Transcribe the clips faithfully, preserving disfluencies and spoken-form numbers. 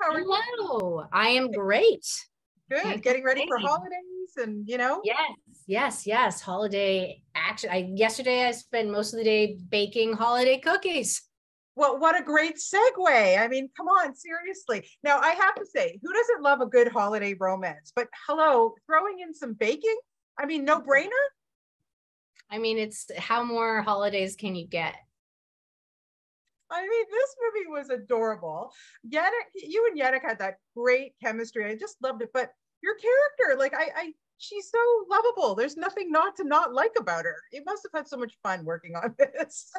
How are Hello. you? Hello. I am great. Good. Thank Getting ready for holidays and, you know. Yes, yes, yes. Holiday action. I, yesterday, I spent most of the day baking holiday cookies. Well, what a great segue. I mean, come on, seriously. Now, I have to say, who doesn't love a good holiday romance? But hello, throwing in some baking? I mean, no brainer. I mean, it's how more holidays can you get? I mean, this movie was adorable. Yannick, you and Yannick had that great chemistry. I just loved it. But your character, like, I, I, she's so lovable. There's nothing not to not like about her. It must have had so much fun working on this.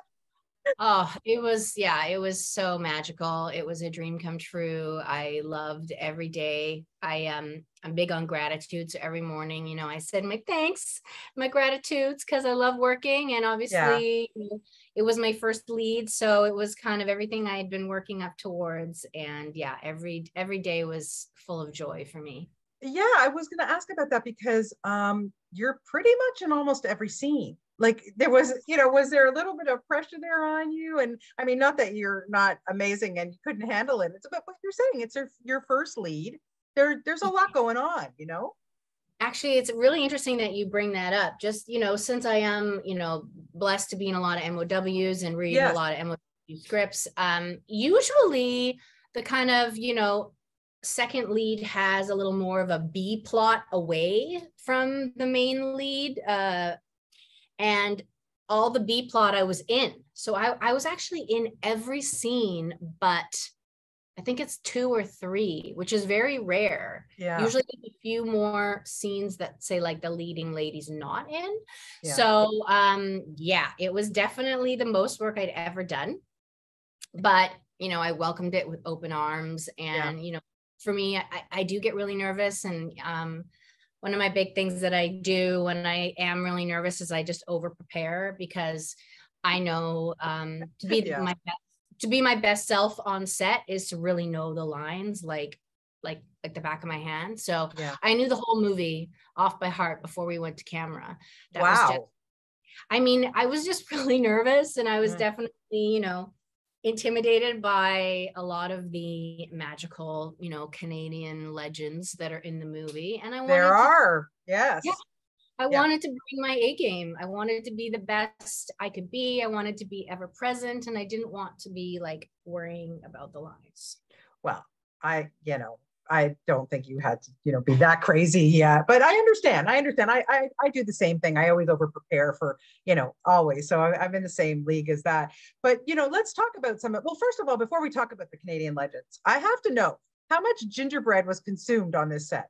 Oh, it was, yeah, it was so magical. It was a dream come true. I loved every day. I, um, I'm big on gratitude. So every morning, you know, I said my thanks, my gratitudes, because I love working. And obviously yeah. it was my first lead. So it was kind of everything I had been working up towards. And yeah, every, every day was full of joy for me. Yeah, I was going to ask about that because um, you're pretty much in almost every scene. Like there was, you know, was there a little bit of pressure there on you? And I mean, not that you're not amazing and you couldn't handle it. It's about what you're saying. It's your, your first lead. There, there's a lot going on, you know? Actually, it's really interesting that you bring that up. Just, you know, since I am, you know, blessed to be in a lot of M O Ws and read yes. a lot of M O W scripts, um, usually the kind of, you know, second lead has a little more of a B plot away from the main lead. Uh, And all the B plot I was in. So I, I was actually in every scene, but I think it's two or three, which is very rare. Yeah. Usually a few more scenes that say like the leading lady's not in. Yeah. So um, yeah, it was definitely the most work I'd ever done. But, you know, I welcomed it with open arms. And, yeah. you know, for me, I, I do get really nervous and, um, one of my big things that I do when I am really nervous is I just over prepare because I know um, to be yeah. my best, to be my best self on set is to really know the lines like like like the back of my hand. So yeah. I knew the whole movie off by heart before we went to camera. That wow. was just, I mean, I was just really nervous and I was yeah. definitely, you know, intimidated by a lot of the magical, you know, Canadian legends that are in the movie. And I wanted there are, to, yes. Yeah, I yeah. wanted to bring my A game. I wanted to be the best I could be. I wanted to be ever present. And I didn't want to be like worrying about the lines. Well, I, you know, I don't think you had to, you know, be that crazy yet, but I understand. I understand. I I, I do the same thing. I always over prepare for, you know, always. So I, I'm in the same league as that. But, you know, let's talk about some, well, first of all, before we talk about the Canadian legends, I have to know how much gingerbread was consumed on this set.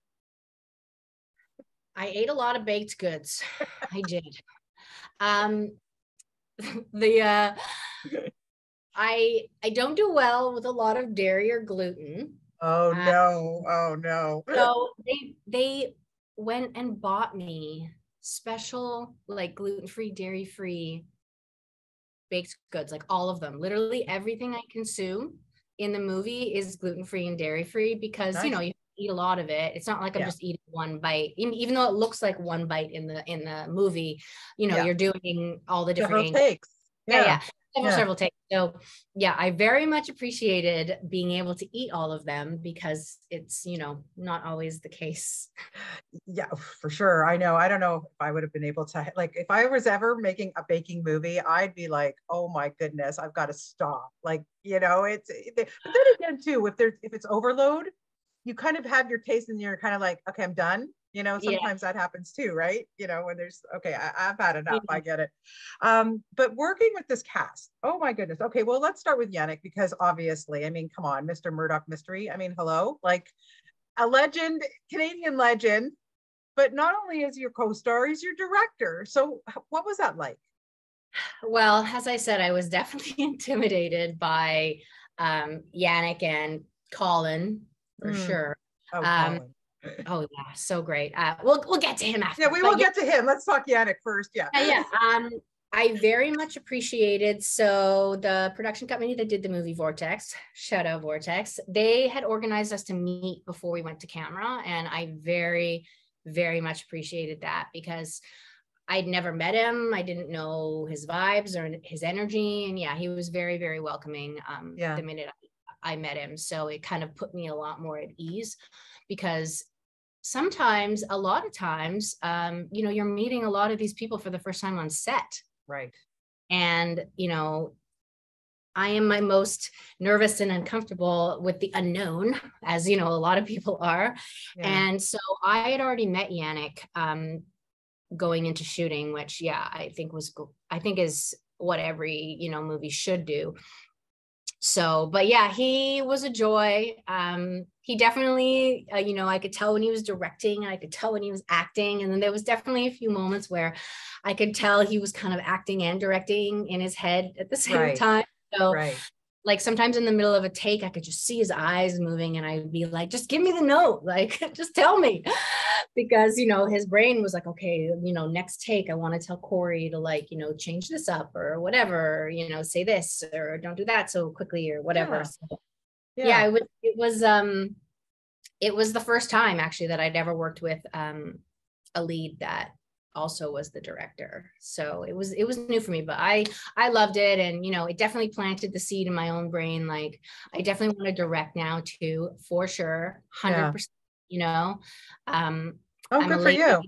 I ate a lot of baked goods. I did. Um, the, uh, I, I don't do well with a lot of dairy or gluten. Oh no, um, oh no. So they they went and bought me special like gluten-free, dairy-free baked goods, like all of them. Literally everything I consume in the movie is gluten-free and dairy-free because nice. you know, you eat a lot of it. It's not like yeah. I'm just eating one bite. Even though it looks like one bite in the in the movie, you know, yeah. you're doing all the different takes. Yeah, yeah. yeah. Several, yeah. several takes. So yeah, I very much appreciated being able to eat all of them because it's, you know, not always the case. Yeah, for sure. I know. I don't know if I would have been able to, like, if I was ever making a baking movie, I'd be like, oh my goodness, I've got to stop. Like, you know, it's, it, but then again too, if there's, if it's overload, you kind of have your taste and you're kind of like, okay, I'm done. You know, sometimes yeah. that happens too, right? You know, when there's, okay, I, I've had enough, mm-hmm. I get it. Um, but working with this cast, oh my goodness. Okay, well, let's start with Yannick because obviously, I mean, come on, Mister Murdoch Mystery. I mean, hello, like a legend, Canadian legend, but not only is your co-star, he's your director. So what was that like? Well, as I said, I was definitely intimidated by um, Yannick and Colin, for mm. sure. Oh, um, Colin. Oh yeah, so great. Uh, we'll we'll get to him after. Yeah, we will get yeah. to him. Let's talk Yannick first. Yeah. Yeah. yeah. Um, I very much appreciated. So the production company that did the movie Vortex, Shadow Vortex, they had organized us to meet before we went to camera, and I very, very much appreciated that because I'd never met him. I didn't know his vibes or his energy, and yeah, he was very, very welcoming. Um, yeah. The minute I met him. So it kind of put me a lot more at ease, because sometimes, a lot of times, um, you know, you're meeting a lot of these people for the first time on set. Right. And, you know, I am my most nervous and uncomfortable with the unknown, as, you know, a lot of people are. Yeah. And so I had already met Yannick um, going into shooting, which, yeah, I think was, I think is what every, you know, movie should do. So, but yeah, he was a joy. Um, he definitely, uh, you know, I could tell when he was directing, I could tell when he was acting. And then there was definitely a few moments where I could tell he was kind of acting and directing in his head at the same right. time. So right. like sometimes in the middle of a take, I could just see his eyes moving and I'd be like, just give me the note. Like, just tell me, because, you know, his brain was like, okay, you know, next take, I want to tell Cory to, like, you know, change this up or whatever, or, you know, say this or don't do that so quickly or whatever. Yeah. So, yeah. yeah, it was, it was, um, it was the first time actually that I'd ever worked with, um, a lead that also was the director. So it was, it was new for me, but I, I loved it. And, you know, it definitely planted the seed in my own brain. Like, I definitely want to direct now too, for sure. one hundred percent, you know, um, oh, I'm good for you.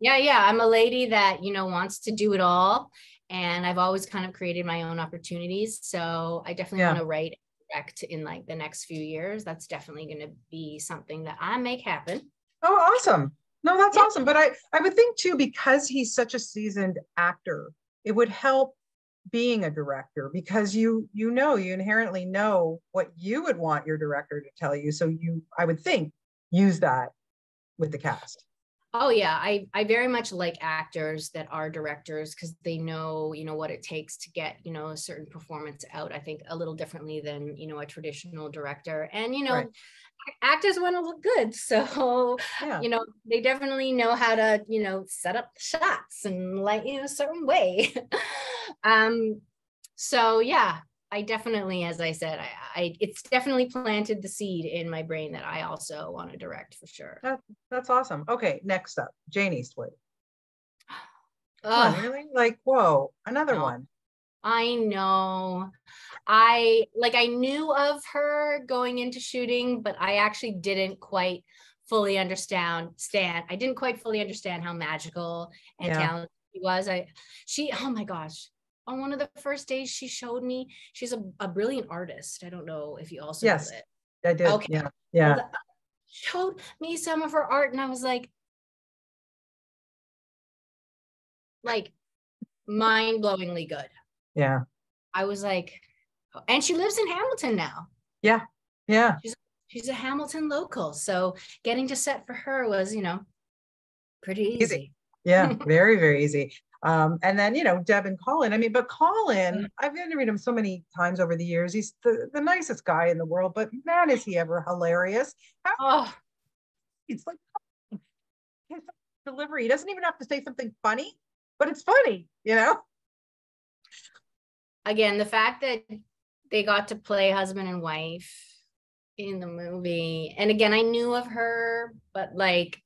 Yeah. Yeah. I'm a lady that, you know, wants to do it all. And I've always kind of created my own opportunities. So I definitely yeah. want to write and direct in like the next few years. That's definitely going to be something that I make happen. Oh, awesome. No, that's yeah. awesome. But I, I would think too, because he's such a seasoned actor, it would help being a director, because you, you know, you inherently know what you would want your director to tell you. So you, I would think, use that with the cast. Oh yeah. I, I very much like actors that are directors, because they know, you know, what it takes to get, you know, a certain performance out, I think, a little differently than, you know, a traditional director. And, you know, right. actors want to look good. So, yeah. you know, they definitely know how to, you know, set up the shots and light in a certain way. um, so yeah, I definitely, as I said, I, I, it's definitely planted the seed in my brain that I also want to direct for sure. That, that's awesome. Okay. Next up, Jane Eastwood. Oh, uh, really? Like, whoa, another no. one. I know. I like, I knew of her going into shooting, but I actually didn't quite fully understand. Stan, I didn't quite fully understand how magical and yeah. talented she was. I, she, oh my gosh, on one of the first days she showed me, she's a, a brilliant artist. I don't know if you also yes, know it. I did. Okay. Yeah. Yeah. She showed me some of her art, and I was like, like, mind-blowingly good. Yeah. I was like, and she lives in Hamilton now. Yeah. Yeah. She's, she's a Hamilton local. So getting to set for her was, you know, pretty easy. easy. Yeah. Very, very easy. Um, and then, you know, Deb and Colin, I mean, but Colin, mm-hmm. I've interviewed him so many times over the years. He's the, the nicest guy in the world, but man, is he ever hilarious. How, oh. It's like his delivery. He doesn't even have to say something funny, but it's funny, you know? Again, the fact that they got to play husband and wife in the movie. And again, I knew of her, but like,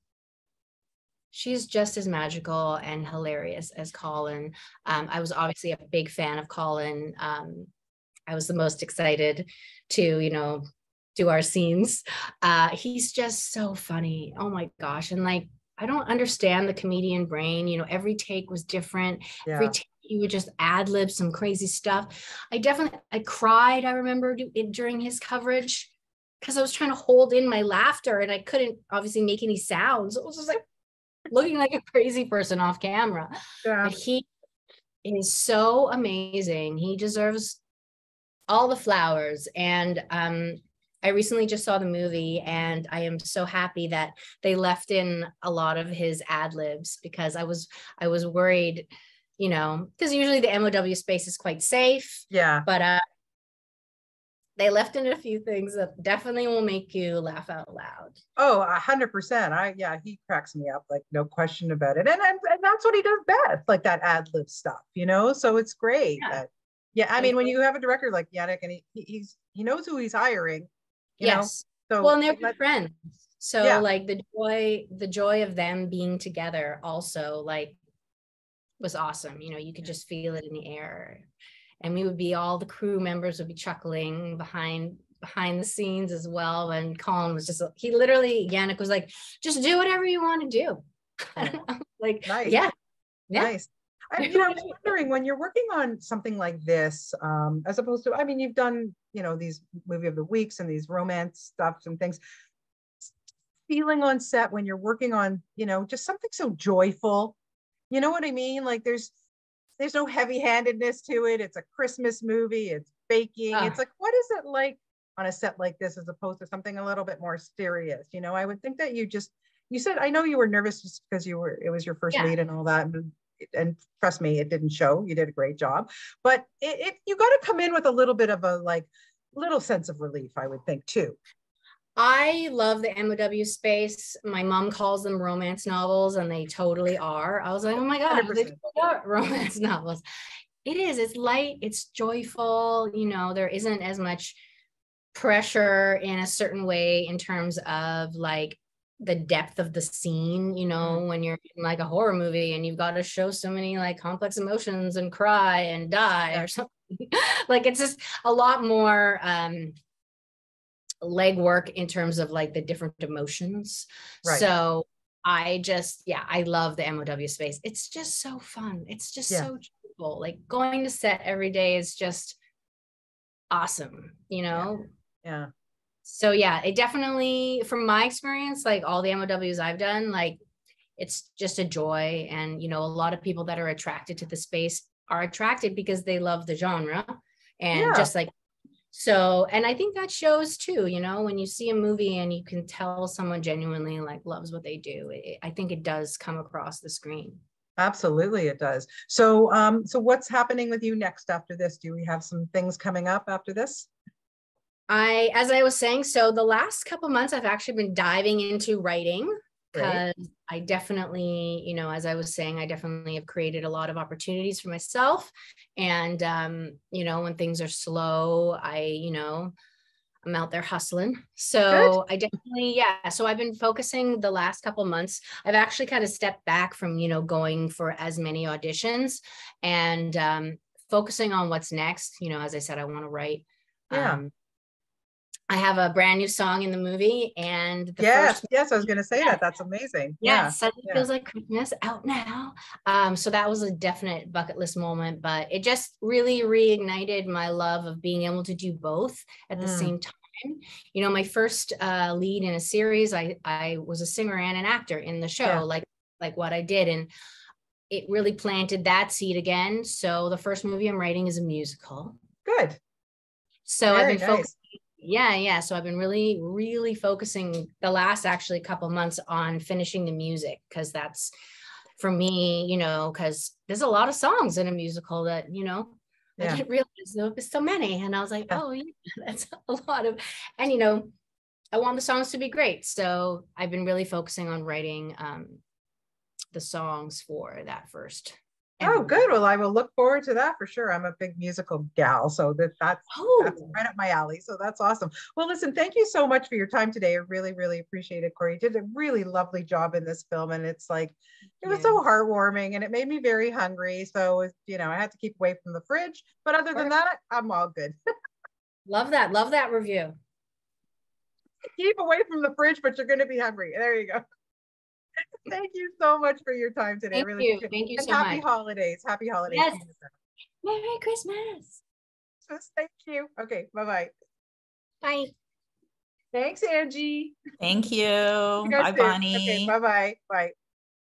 she's just as magical and hilarious as Colin. Um, I was obviously a big fan of Colin. Um, I was the most excited to, you know, do our scenes. Uh, he's just so funny. Oh my gosh. And like, I don't understand the comedian brain. You know, every take was different. Yeah. Every take he would just ad lib some crazy stuff. I definitely, I cried, I remember during his coverage, because I was trying to hold in my laughter and I couldn't obviously make any sounds. I was just like looking like a crazy person off camera. Yeah. But he is so amazing. He deserves all the flowers. And um, I recently just saw the movie, and I am so happy that they left in a lot of his ad libs, because I was, I was worried, you know, because usually the M O W space is quite safe. Yeah. But uh, they left in a few things that definitely will make you laugh out loud. Oh, a hundred percent. I yeah, he cracks me up, like no question about it. And and, and that's what he does best, like that ad lib stuff, you know. So it's great. Yeah. That, yeah. I mean, when you have a director like Yannick, and he he's he knows who he's hiring. You yes. know? So well, and they're good friends. So yeah. like the joy the joy of them being together also like was awesome. You know, you could just feel it in the air, and we would be all the crew members would be chuckling behind behind the scenes as well. When Colin was just, he literally, Yannick was like, just do whatever you want to do. Like, nice. yeah, yeah. Nice. I mean, I was wondering, when you're working on something like this, um, as opposed to, I mean, you've done, you know, these movie of the weeks and these romance stuff and things, feeling on set when you're working on, you know, just something so joyful, you know what I mean? Like there's, there's no heavy handedness to it. It's a Christmas movie. It's baking. Uh, it's like, what is it like on a set like this, as opposed to something a little bit more serious? You know, I would think that you just, you said, I know you were nervous just because you were, it was your first yeah. lead and all that. And, and trust me, it didn't show. You did a great job, but it, it you got to come in with a little bit of a like little sense of relief, I would think too. I love the M O W space. My mom calls them romance novels, and they totally are. I was like, oh my God, they totally are romance novels. It is, it's light, it's joyful. You know, there isn't as much pressure in a certain way in terms of like the depth of the scene, you know, when you're in like a horror movie and you've got to show so many like complex emotions and cry and die or something. Like it's just a lot more um, legwork in terms of like the different emotions. Right. So I just, yeah, I love the M O W space. It's just so fun. It's just yeah. so joyful. Like going to set every day is just awesome, you know? Yeah. yeah. So yeah, it definitely, from my experience, like all the M O Ws I've done, like it's just a joy. And, you know, a lot of people that are attracted to the space are attracted because they love the genre and yeah. just like, so, and I think that shows too, you know, when you see a movie and you can tell someone genuinely like loves what they do, it, I think it does come across the screen. Absolutely, it does. So, um, so what's happening with you next after this? Do we have some things coming up after this? I, as I was saying, so the last couple months, I've actually been diving into writing because right. I definitely, you know, as I was saying, I definitely have created a lot of opportunities for myself. And, um, you know, when things are slow, I, you know, I'm out there hustling. So Good. I definitely, yeah. So I've been focusing the last couple months. I've actually kind of stepped back from, you know, going for as many auditions and um, focusing on what's next. You know, as I said, I want to write. Yeah. Um, I have a brand new song in the movie, and the yes, first yes, I was going to say yeah. that. That's amazing. Yeah, yeah. Suddenly yeah. feels like Christmas out now. Um, so that was a definite bucket list moment, but it just really reignited my love of being able to do both at mm. the same time. You know, my first uh, lead in a series, I I was a singer and an actor in the show, yeah. like like what I did, and it really planted that seed again. So the first movie I'm writing is a musical. Good. So Very I've been nice. focused. Yeah, yeah. So I've been really, really focusing the last actually couple months on finishing the music, because that's for me, you know, because there's a lot of songs in a musical that, you know, yeah. I didn't realize there was so many. And I was like, yeah. oh, yeah, that's a lot of, and, you know, I want the songs to be great. So I've been really focusing on writing um, the songs for that first. Oh, good. Well, I will look forward to that for sure. I'm a big musical gal, so that that's, oh. that's right up my alley. So that's awesome. Well, listen, thank you so much for your time today. I really, really appreciate it, Cory. You did a really lovely job in this film, and it's like, it was yeah. so heartwarming, and it made me very hungry. So, you know, I had to keep away from the fridge, but other than that, I'm all good. Love that. Love that review. Keep away from the fridge, but you're going to be hungry. There you go. Thank you so much for your time today. Thank really you. Thank you and so happy much. Happy holidays. Happy holidays. Yes. Merry Christmas. Thank you. Okay. Bye-bye. Bye. Thanks, Angie. Thank you. you bye, too. Bonnie. Okay, bye-bye. Bye.